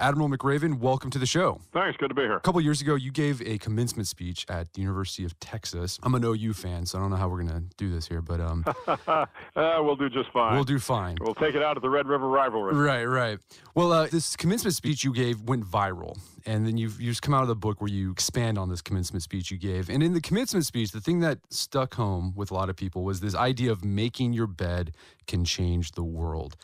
Admiral McRaven, welcome to the show. Thanks. Good to be here. A couple years ago, you gave a commencement speech at the University of Texas. I'm an OU fan, so I don't know how we're going to do this here, but... we'll do just fine. We'll do fine. We'll take it out at the Red River Rivalry. Right, right. Well, this commencement speech you gave went viral, and then you've just come out of the book where you expand on this commencement speech you gave. And in the commencement speech, the thing that stuck home with a lot of people was this idea of making your bed can change the world.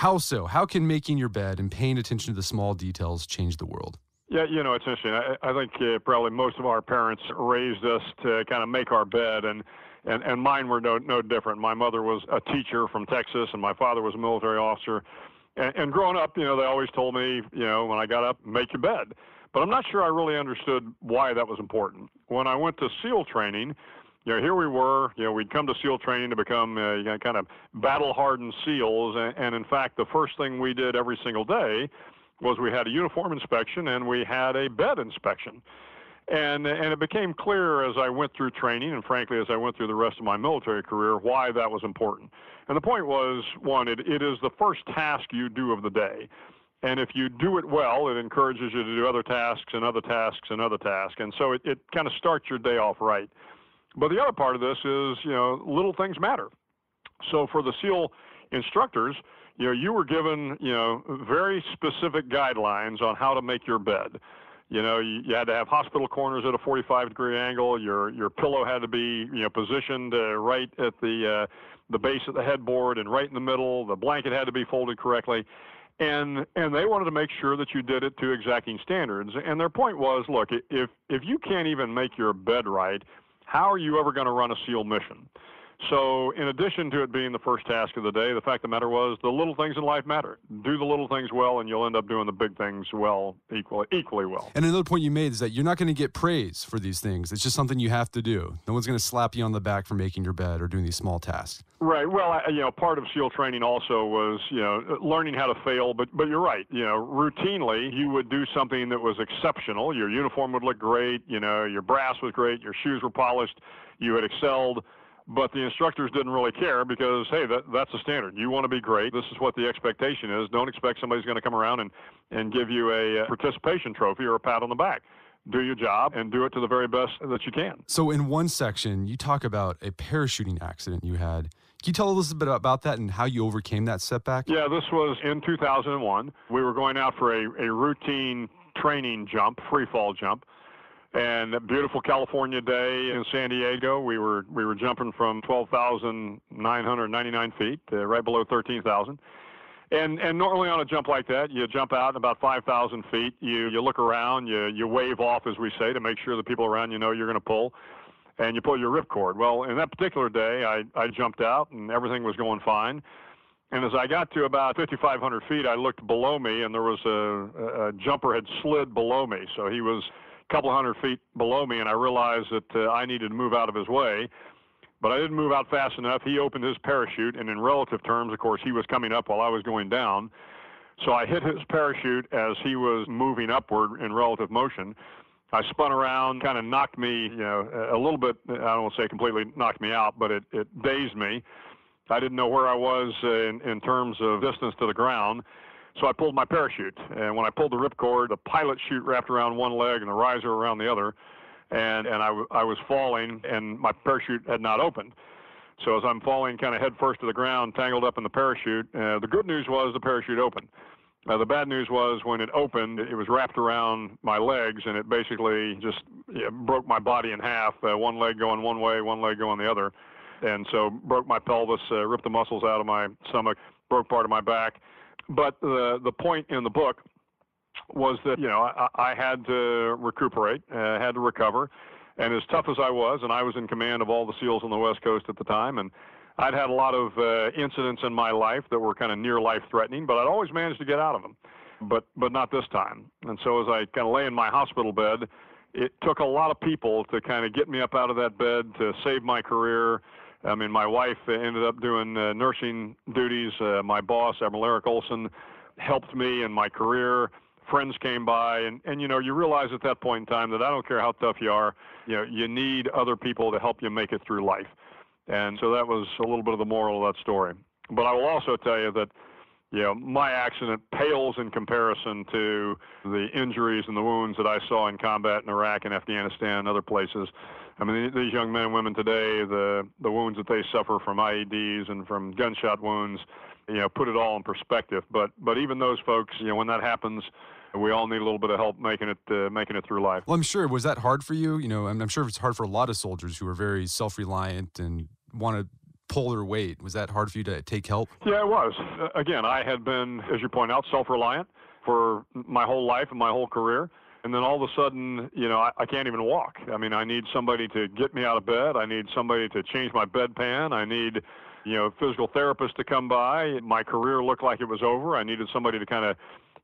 How so? How can making your bed and paying attention to the small details change the world? Yeah, you know, it's interesting. I think probably most of our parents raised us to kind of make our bed, and mine were no different. My mother was a teacher from Texas, and my father was a military officer. And growing up, you know, they always told me, you know, when I got up, make your bed. But I'm not sure I really understood why that was important. When I went to SEAL training, you know, here we were, you know, we'd come to SEAL training to become you know, kind of battle-hardened SEALs, and in fact, the first thing we did every single day was we had a uniform inspection and we had a bed inspection. And it became clear as I went through training, and frankly, as I went through the rest of my military career, why that was important. And the point was, one, it is the first task you do of the day. And if you do it well, it encourages you to do other tasks and other tasks and other tasks. And so it kind of starts your day off right. But the other part of this is, you know, little things matter. So for the SEAL instructors, you know, you were given, you know, very specific guidelines on how to make your bed. You know, you had to have hospital corners at a 45-degree angle. Your pillow had to be, you know, positioned right at the base of the headboard and right in the middle. The blanket had to be folded correctly. And they wanted to make sure that you did it to exacting standards. And their point was, look, if you can't even make your bed right, how are you ever going to run a SEAL mission? So in addition to it being the first task of the day, the fact of the matter was the little things in life matter. Do the little things well, and you'll end up doing the big things well, equally well. And another point you made is that you're not going to get praise for these things. It's just something you have to do. No one's going to slap you on the back for making your bed or doing these small tasks. Right. Well, you know, part of SEAL training also was, you know, learning how to fail. But you're right. You know, routinely you would do something that was exceptional. Your uniform would look great. You know, your brass was great. Your shoes were polished. You had excelled. But the instructors didn't really care because, hey, that's the standard. You want to be great. This is what the expectation is. Don't expect somebody's going to come around and give you a participation trophy or a pat on the back. Do your job and do it to the very best that you can. So in one section, you talk about a parachuting accident you had. Can you tell us a bit about that and how you overcame that setback? Yeah, this was in 2001. We were going out for a routine training jump, free fall jump. And a beautiful California day in San Diego. We were jumping from 12,999 feet, right below 13,000. And normally on a jump like that, you jump out at about 5,000 feet. You look around, you wave off, as we say, to make sure the people around you know you're going to pull, and you pull your ripcord. Well, in that particular day, I jumped out, and everything was going fine. And as I got to about 5,500 feet, I looked below me, and there was a jumper had slid below me, so he was couple hundred feet below me, and I realized that I needed to move out of his way, but I didn't move out fast enough. He opened his parachute, and in relative terms, of course, he was coming up while I was going down, so I hit his parachute as he was moving upward in relative motion. I spun around, kind of knocked me, you know, a little bit. I don't want to say completely knocked me out, but it dazed me. I didn't know where I was in terms of distance to the ground. So I pulled my parachute, and when I pulled the ripcord, the pilot chute wrapped around one leg and the riser around the other, and I was falling, and my parachute had not opened. So as I'm falling kind of head first to the ground, tangled up in the parachute, the good news was the parachute opened. The bad news was when it opened, it was wrapped around my legs, and it basically just broke my body in half, one leg going one way, one leg going the other, and so broke my pelvis, ripped the muscles out of my stomach, broke part of my back. But the point in the book was that, you know, I had to recuperate, had to recover. And as tough as I was, and I was in command of all the SEALs on the West Coast at the time, and I'd had a lot of incidents in my life that were kind of near life-threatening, but I'd always managed to get out of them, but not this time. And so as I kind of lay in my hospital bed, it took a lot of people to kind of get me up out of that bed to save my career. I mean, my wife ended up doing nursing duties. My boss, Admiral Eric Olson, helped me in my career. Friends came by, and you know, you realize at that point in time that I don't care how tough you are, you know, you need other people to help you make it through life. And so that was a little bit of the moral of that story. But I will also tell you that, Yeah, my accident pales in comparison to the injuries and the wounds that I saw in combat in Iraq and Afghanistan and other places. I mean, these young men and women today, the wounds that they suffer from IEDs and from gunshot wounds, you know, put it all in perspective. But even those folks, you know, when that happens, we all need a little bit of help making it through life. Well, I'm sure. Was that hard for you? You know, I'm sure it's hard for a lot of soldiers who are very self-reliant and want to pull their weight. Was that hard for you to take help? Yeah, it was. Again, I had been, as you point out, self-reliant for my whole life and my whole career. And then all of a sudden, you know, I can't even walk. I mean, I need somebody to get me out of bed. I need somebody to change my bedpan. I need, you know, a physical therapist to come by. My career looked like it was over. I needed somebody to kind of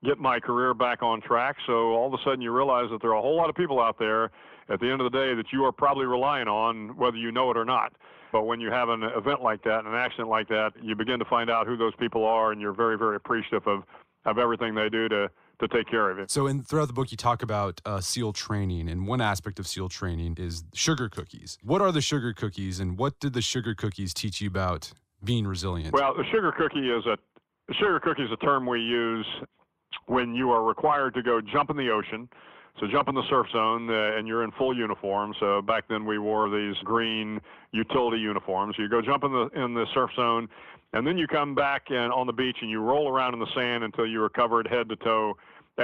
get my career back on track. So all of a sudden you realize that there are a whole lot of people out there at the end of the day that you are probably relying on, whether you know it or not. But when you have an event like that, an accident like that, you begin to find out who those people are, and you're very, very appreciative of everything they do to take care of you. So throughout the book, you talk about SEAL training, and one aspect of SEAL training is sugar cookies. What are the sugar cookies, and what did the sugar cookies teach you about being resilient? Well, the sugar cookie is a term we use when you are required to go jump in the ocean. So jump in the surf zone, and you're in full uniform. So back then we wore these green utility uniforms. You go jump in the surf zone, and then you come back and on the beach and you roll around in the sand until you are covered head to toe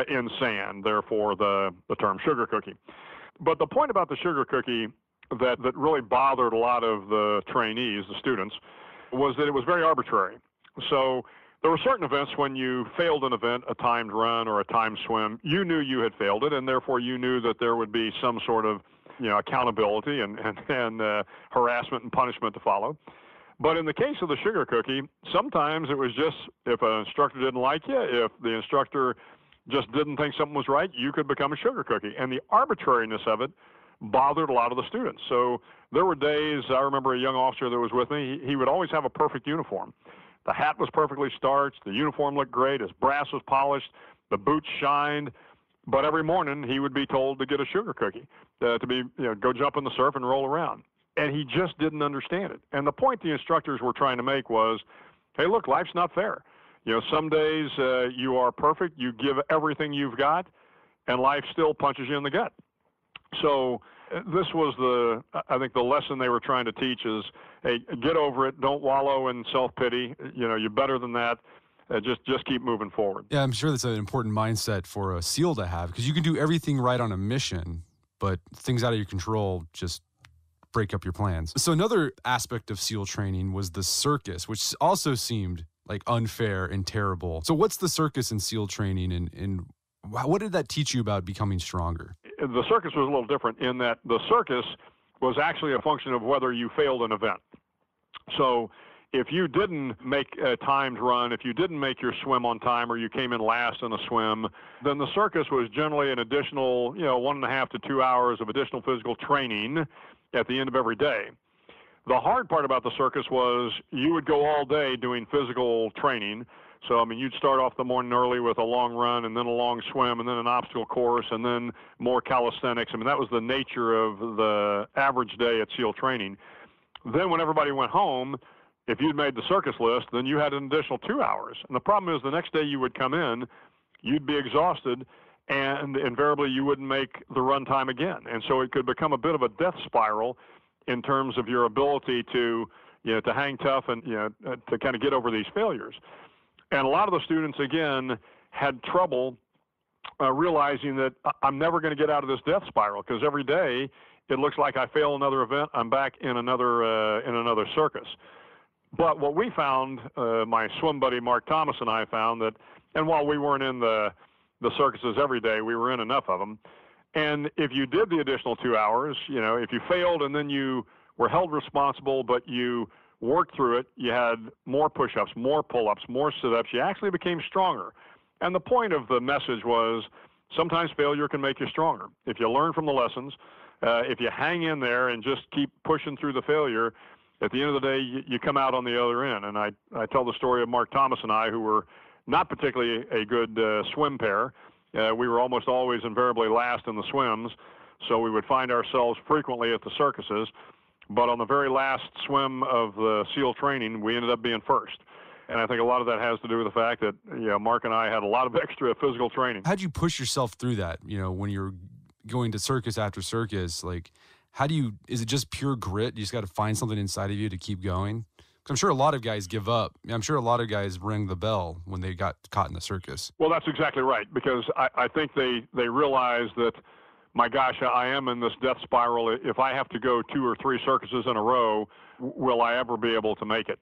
in sand, therefore the term sugar cookie. But the point about the sugar cookie that really bothered a lot of the trainees, the students, was that it was very arbitrary. So there were certain events when you failed an event, a timed run or a timed swim, you knew you had failed it, and therefore you knew that there would be some sort of, you know, accountability and harassment and punishment to follow. But in the case of the sugar cookie, sometimes it was just if an instructor didn't like you, if the instructor just didn't think something was right, you could become a sugar cookie. And the arbitrariness of it bothered a lot of the students. So there were days, I remember a young officer that was with me, he would always have a perfect uniform. The hat was perfectly starched, the uniform looked great, his brass was polished, the boots shined, but every morning he would be told to get a sugar cookie, go jump in the surf and roll around. And he just didn't understand it. And the point the instructors were trying to make was, hey, look, life's not fair. You know, some days you are perfect, you give everything you've got, and life still punches you in the gut. So this was I think the lesson they were trying to teach is, hey, get over it. Don't wallow in self-pity. You know, you're better than that. Just keep moving forward. Yeah, I'm sure that's an important mindset for a SEAL to have, because you can do everything right on a mission, but things out of your control just break up your plans. So another aspect of SEAL training was the circus, which also seemed like unfair and terrible. So what's the circus in SEAL training, and what did that teach you about becoming stronger? The circus was a little different in that the circus was actually a function of whether you failed an event. So if you didn't make a timed run, if you didn't make your swim on time, or you came in last in a swim, then the circus was generally an additional, 1.5 to 2 hours of additional physical training at the end of every day. The hard part about the circus was you would go all day doing physical training. So, I mean, you'd start off the morning early with a long run and then a long swim and then an obstacle course and then more calisthenics. I mean, that was the nature of the average day at SEAL training. Then when everybody went home, if you'd made the circus list, then you had an additional 2 hours. And the problem is the next day you would come in, you'd be exhausted, and invariably you wouldn't make the run time again. And so it could become a bit of a death spiral in terms of your ability to hang tough and, to kind of get over these failures. And a lot of the students, again, had trouble realizing that I'm never going to get out of this death spiral, because every day it looks like I fail another event, I'm back in another circus. But what we found, my swim buddy Mark Thomas and I found that, and while we weren't in the circuses every day, we were in enough of them. And if you did the additional 2 hours, if you failed and then you were held responsible, but you worked through it, you had more push-ups, more pull-ups, more sit-ups, you actually became stronger. And the point of the message was sometimes failure can make you stronger. If you learn from the lessons, if you hang in there and just keep pushing through the failure, at the end of the day, you come out on the other end. And I tell the story of Mark Thomas and I, who were not particularly a good swim pair. We were almost always invariably last in the swims, so we would find ourselves frequently at the circuses. But on the very last swim of the SEAL training, we ended up being first. And I think a lot of that has to do with the fact that, Mark and I had a lot of extra physical training. How'd you push yourself through that? When you're going to circus after circus, is it just pure grit? You just got to find something inside of you to keep going? 'Cause I'm sure a lot of guys give up. I'm sure a lot of guys ring the bell when they got caught in the circus. Well, that's exactly right, because I think they realize that, my gosh, I am in this death spiral. If I have to go 2 or 3 circuses in a row, will I ever be able to make it?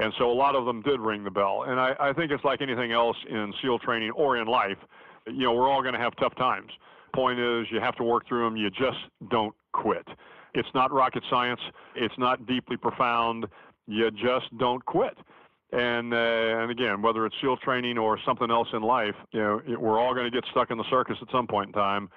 And so a lot of them did ring the bell. And I think it's like anything else in SEAL training or in life. We're all going to have tough times. Point is, you have to work through them. You just don't quit. It's not rocket science. It's not deeply profound. You just don't quit. And again, whether it's SEAL training or something else in life, we're all going to get stuck in the circus at some point in time.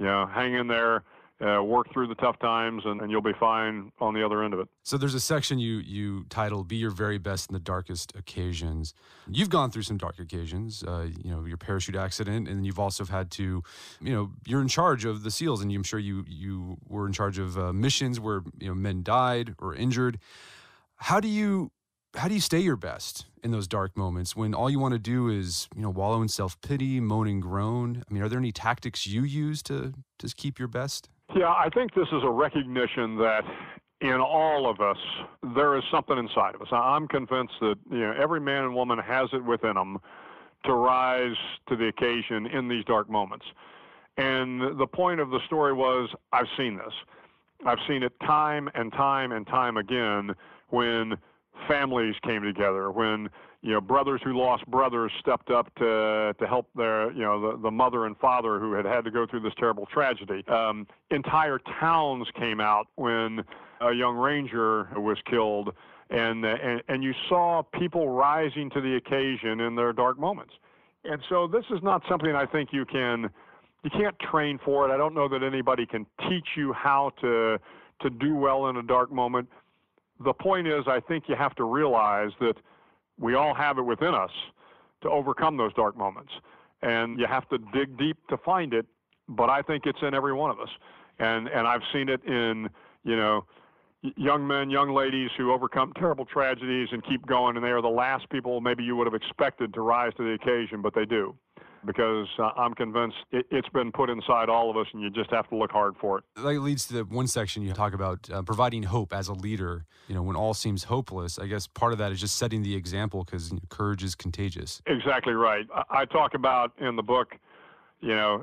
Hang in there. Work through the tough times, and you'll be fine on the other end of it. So there's a section you titled, Be Your Very Best in the Darkest Occasions. You've gone through some dark occasions, your parachute accident, and you've also had to, you're in charge of the SEALs, and I'm sure you were in charge of missions where men died or injured. How do you stay your best in those dark moments when all you want to do is, wallow in self-pity, moan and groan? I mean, are there any tactics you use to keep your best? Yeah, I think this is a recognition that in all of us, there is something inside of us. I'm convinced that every man and woman has it within them to rise to the occasion in these dark moments. And the point of the story was, I've seen this. I've seen it time and time and time again when families came together, when brothers who lost brothers stepped up to help their the mother and father who had to go through this terrible tragedy. Entire towns came out when a young ranger was killed, and you saw people rising to the occasion in their dark moments. And so this is not something I think you can't train for it. I don't know that anybody can teach you how to do well in a dark moment. The point is, I think you have to realize that we all have it within us to overcome those dark moments. And you have to dig deep to find it, but I think it's in every one of us. And I've seen it in, young men, young ladies who overcome terrible tragedies and keep going, and they are the last people maybe you would have expected to rise to the occasion, but they do. Because I'm convinced it's been put inside all of us, and you just have to look hard for it. That leads to the one section you talk about, providing hope as a leader. When all seems hopeless, I guess part of that is just setting the example, because courage is contagious. Exactly right. I talk about in the book,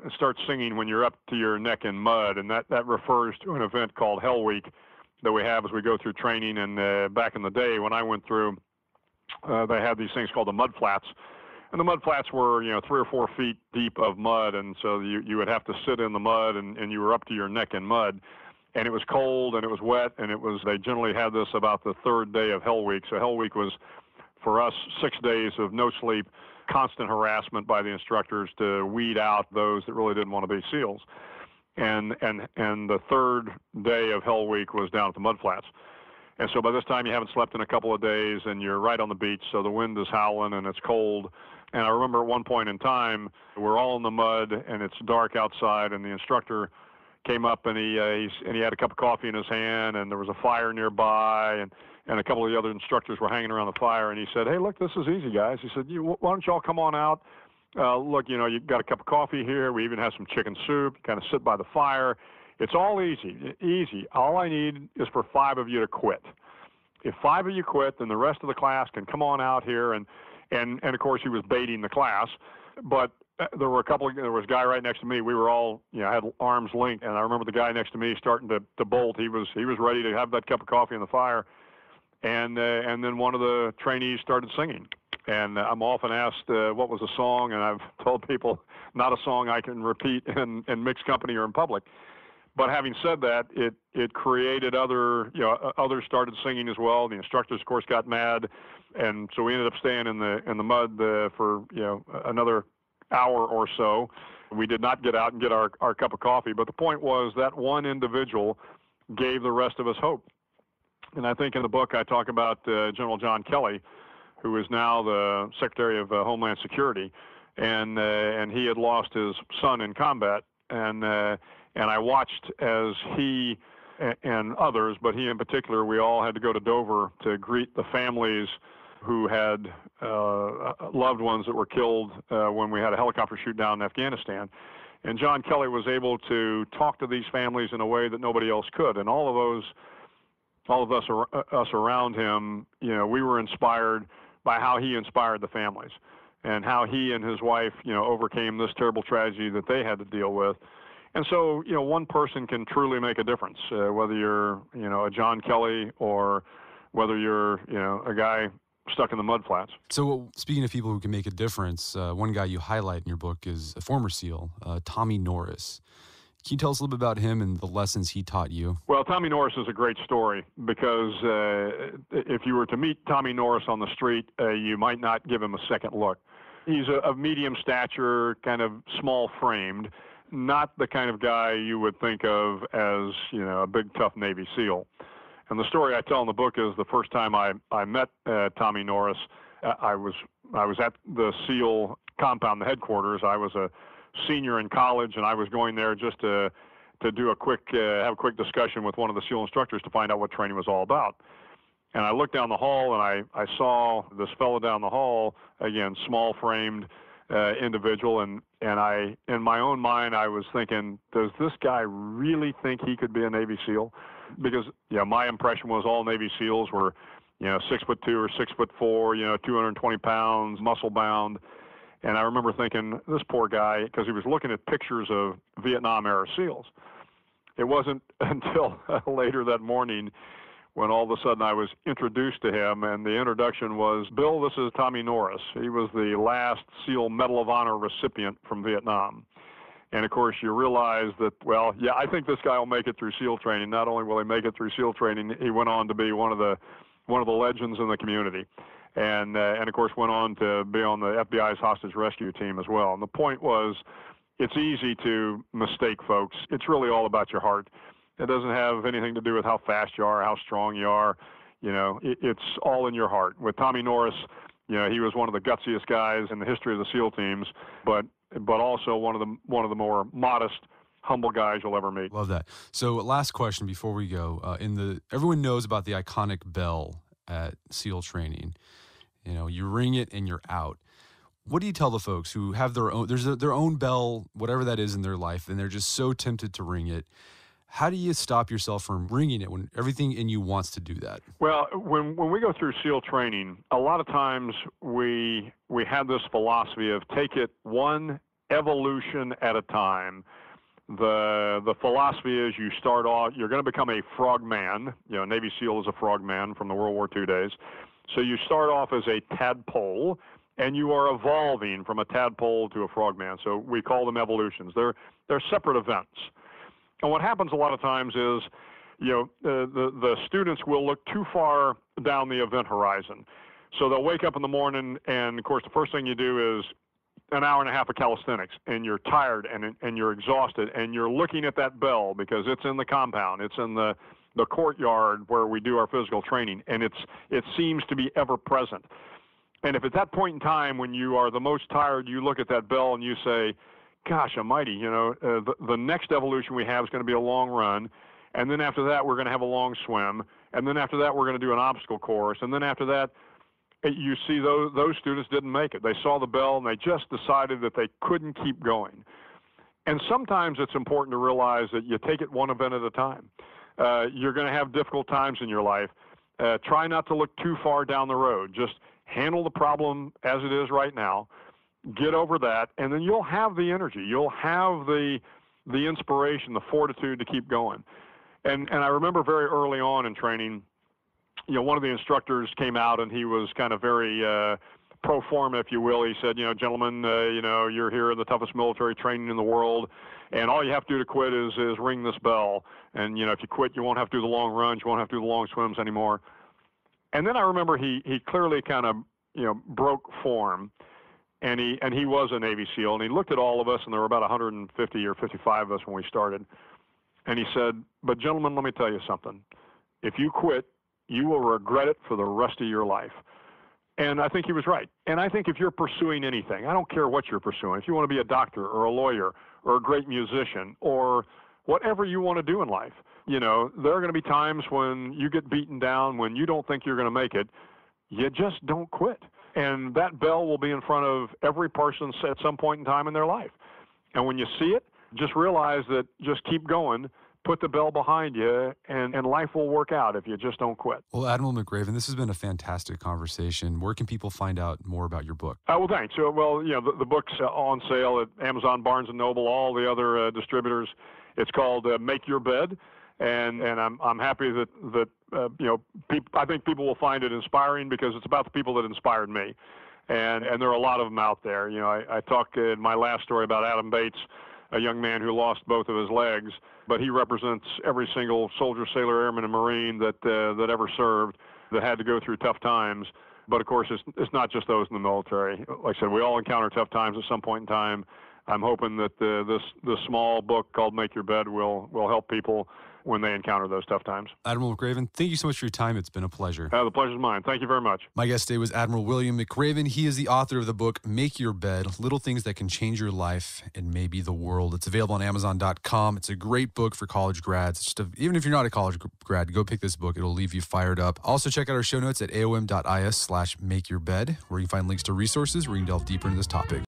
start singing when you're up to your neck in mud, and that refers to an event called Hell Week that we have as we go through training. And back in the day when I went through, they had these things called the mud flats. And the mud flats were, 3 or 4 feet deep of mud, and so you would have to sit in the mud, and you were up to your neck in mud. And it was cold, and it was wet, and they generally had this about the 3rd day of Hell Week. So Hell Week was, for us, 6 days of no sleep, constant harassment by the instructors to weed out those that really didn't want to be SEALs. And the 3rd day of Hell Week was down at the mud flats. And so by this time, you haven't slept in a couple of days, and you're right on the beach, so the wind is howling, and it's cold. And I remember at one point in time, we're all in the mud, and it's dark outside, and the instructor came up, and he had a cup of coffee in his hand, and there was a fire nearby, and a couple of the other instructors were hanging around the fire, and he said, "Hey, look, this is easy, guys." He said, "Why don't y'all come on out? Look, you got a cup of coffee here. We even have some chicken soup. Kind of sit by the fire. It's all easy. All I need is for 5 of you to quit. If 5 of you quit, then the rest of the class can come on out here." And of course, he was baiting the class, but there were there was a guy right next to me. We were all, had arms linked, and I remember the guy next to me starting to bolt. He was ready to have that cup of coffee in the fire, and then one of the trainees started singing. And I'm often asked what was the song, and I've told people not a song I can repeat in mixed company or in public. But having said that, it created other, others started singing as well. The instructors, of course, got mad, and so we ended up staying in the mud for another hour or so. We did not get out and get our cup of coffee, but the point was that one individual gave the rest of us hope. And I think in the book I talk about General John Kelly, who is now the Secretary of Homeland Security, and he had lost his son in combat, and I watched as he and others, but he in particular, we all had to go to Dover to greet the families who had loved ones that were killed when we had a helicopter shoot down in Afghanistan. And John Kelly was able to talk to these families in a way that nobody else could. And all of those, all of us around him, you know, we were inspired by how he inspired the families and how he and his wife, you know, overcame this terrible tragedy that they had to deal with. And so, you know, one person can truly make a difference, whether you're, you know, a John Kelly or whether you're, you know, a guy stuck in the mud flats. So speaking of people who can make a difference, one guy you highlight in your book is a former SEAL, Tommy Norris. Can you tell us a little bit about him and the lessons he taught you? Well, Tommy Norris is a great story because if you were to meet Tommy Norris on the street, you might not give him a second look. He's a medium stature, kind of small-framed, not the kind of guy you would think of as, you know, a big, tough Navy SEAL. And the story I tell in the book is the first time I met Tommy Norris, I was at the SEAL compound, the headquarters. I was a senior in college, and I was going there just to do a quick have a quick discussion with one of the SEAL instructors to find out what training was all about. And I looked down the hall, and I saw this fellow down the hall, again, small-framed individual, and I, in my own mind, I was thinking, does this guy really think he could be a Navy SEAL? Because, you know, my impression was all Navy SEALs were, you know, 6'2" or 6'4", you know, 220 pounds, muscle bound. And I remember thinking, this poor guy, because he was looking at pictures of Vietnam era SEALs. It wasn't until later that morning when all of a sudden I was introduced to him, and the introduction was, Bill, this is Tommy Norris. He was the last SEAL Medal of Honor recipient from Vietnam. And, of course, you realize that, well, yeah, I think this guy will make it through SEAL training. Not only will he make it through SEAL training, he went on to be one of the legends in the community. And of course, went on to be on the FBI's hostage rescue team as well. And the point was, it's easy to mistake folks. It's really all about your heart. It doesn't have anything to do with how fast you are, how strong you are. You know, it's all in your heart. With Tommy Norris, you know, he was one of the gutsiest guys in the history of the SEAL teams, but also one of the more modest, humble guys you'll ever meet. Love that. So last question before we go. Everyone knows about the iconic bell at SEAL training. You know, you ring it and you're out. What do you tell the folks who have their own bell, whatever that is in their life, and they're just so tempted to ring it? How do you stop yourself from ringing it when everything in you wants to do that? Well, when we go through SEAL training, a lot of times we have this philosophy of take it one evolution at a time. The philosophy is you start off, you're going to become a frogman. You know, Navy SEAL is a frogman from the World War II days. So you start off as a tadpole, and you are evolving from a tadpole to a frogman. So we call them evolutions. They're separate events. And what happens a lot of times is, you know, the students will look too far down the event horizon. So they'll wake up in the morning, and, of course, the first thing you do is an hour and a half of calisthenics, and you're tired, and you're exhausted, and you're looking at that bell because it's in the compound. It's in the courtyard where we do our physical training, and it seems to be ever-present. And if at that point in time when you are the most tired, you look at that bell and you say, gosh almighty, you know, the next evolution we have is going to be a long run, and then after that we're going to have a long swim, and then after that we're going to do an obstacle course, and then after that you see those students didn't make it. They saw the bell, and they just decided that they couldn't keep going. And sometimes it's important to realize that you take it one event at a time. You're going to have difficult times in your life. Try not to look too far down the road. Just handle the problem as it is right now. Get over that, and then you'll have the energy. You'll have the inspiration, the fortitude to keep going. And I remember very early on in training, you know, one of the instructors came out, and he was kind of very pro forma, if you will. He said, you know, gentlemen, you know, you're here in the toughest military training in the world, and all you have to do to quit is ring this bell. And, you know, if you quit, you won't have to do the long runs. You won't have to do the long swims anymore. And then I remember he clearly kind of, you know, broke form. And he was a Navy SEAL, and he looked at all of us, and there were about 150 or 55 of us when we started. And he said, but gentlemen, let me tell you something. If you quit, you will regret it for the rest of your life. And I think he was right. And I think if you're pursuing anything, I don't care what you're pursuing, if you want to be a doctor or a lawyer or a great musician or whatever you want to do in life, you know, there are going to be times when you get beaten down, when you don't think you're going to make it. you just don't quit. And that bell will be in front of every person at some point in time in their life. And when you see it, just realize that just keep going, put the bell behind you, and life will work out if you just don't quit. Well, Admiral McRaven, this has been a fantastic conversation. Where can people find out more about your book? Well, thanks. Well, you know, the book's on sale at Amazon, Barnes & Noble, all the other distributors. It's called Make Your Bed. And I'm happy that you know, I think people will find it inspiring because it's about the people that inspired me, and there are a lot of them out there. You know, I talked in my last story about Adam Bates, a young man who lost both of his legs, but he represents every single soldier, sailor, airman, and Marine that ever served, that had to go through tough times. But of course, it's not just those in the military. Like I said, we all encounter tough times at some point in time. I'm hoping that this small book called Make Your Bed will help people when they encounter those tough times. Admiral McRaven, thank you so much for your time. It's been a pleasure. The pleasure's mine. Thank you very much. My guest today was Admiral William McRaven. He is the author of the book, Make Your Bed: Little Things That Can Change Your Life and Maybe the World. It's available on Amazon.com. It's a great book for college grads. Even if you're not a college grad, go pick this book. It'll leave you fired up. Also, check out our show notes at aom.is/makeyourbed, where you can find links to resources where you can delve deeper into this topic.